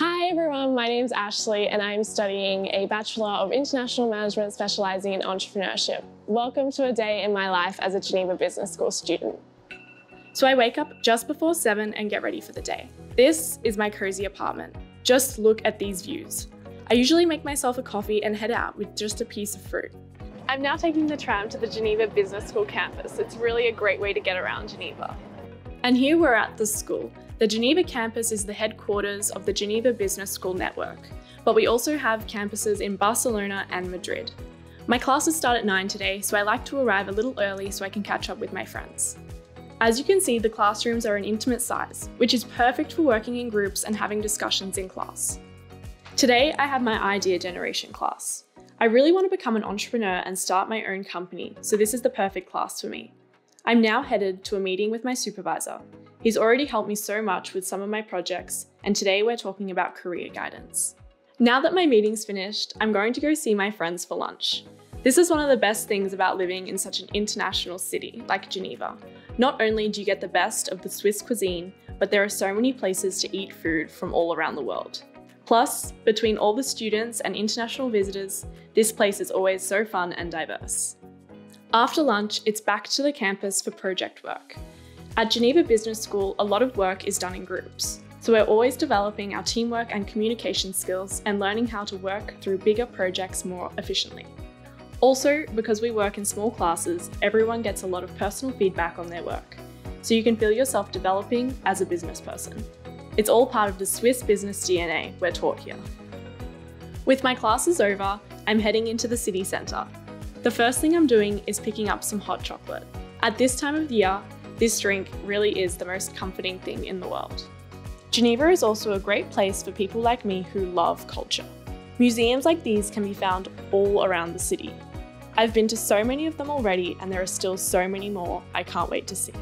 Hi everyone, my name is Ashley and I'm studying a Bachelor of International Management specializing in entrepreneurship. Welcome to a day in my life as a Geneva Business School student. So I wake up just before 7 and get ready for the day. This is my cozy apartment. Just look at these views. I usually make myself a coffee and head out with just a piece of fruit. I'm now taking the tram to the Geneva Business School campus. It's really a great way to get around Geneva. And here we're at the school. The Geneva campus is the headquarters of the Geneva Business School network, but we also have campuses in Barcelona and Madrid. My classes start at 9 today, so I like to arrive a little early so I can catch up with my friends. As you can see, the classrooms are an intimate size, which is perfect for working in groups and having discussions in class. Today, I have my idea generation class. I really want to become an entrepreneur and start my own company, so this is the perfect class for me. I'm now headed to a meeting with my supervisor. He's already helped me so much with some of my projects, and today we're talking about career guidance. Now that my meeting's finished, I'm going to go see my friends for lunch. This is one of the best things about living in such an international city like Geneva. Not only do you get the best of the Swiss cuisine, but there are so many places to eat food from all around the world. Plus, between all the students and international visitors, this place is always so fun and diverse. After lunch, it's back to the campus for project work. At Geneva Business School, a lot of work is done in groups, so we're always developing our teamwork and communication skills and learning how to work through bigger projects more efficiently. Also, because we work in small classes, everyone gets a lot of personal feedback on their work, so you can feel yourself developing as a business person. It's all part of the Swiss business DNA we're taught here. With my classes over, I'm heading into the city centre. The first thing I'm doing is picking up some hot chocolate. At this time of year, this drink really is the most comforting thing in the world. Geneva is also a great place for people like me who love culture. Museums like these can be found all around the city. I've been to so many of them already and there are still so many more I can't wait to see.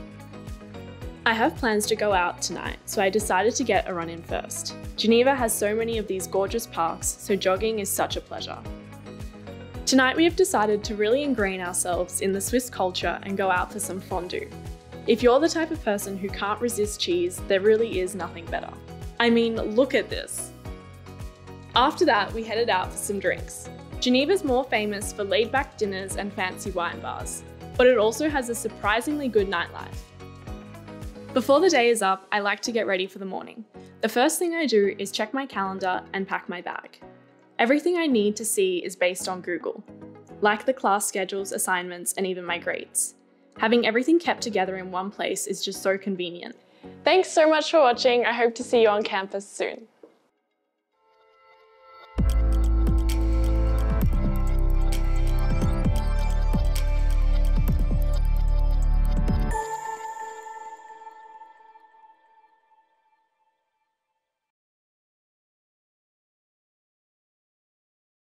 I have plans to go out tonight, so I decided to get a run in first. Geneva has so many of these gorgeous parks, so jogging is such a pleasure. Tonight we have decided to really ingrain ourselves in the Swiss culture and go out for some fondue. If you're the type of person who can't resist cheese, there really is nothing better. I mean, look at this. After that, we headed out for some drinks. Geneva's more famous for laid-back dinners and fancy wine bars, but it also has a surprisingly good nightlife. Before the day is up, I like to get ready for the morning. The first thing I do is check my calendar and pack my bag. Everything I need to see is based on Google, like the class schedules, assignments, and even my grades. Having everything kept together in one place is just so convenient. Thanks so much for watching. I hope to see you on campus soon.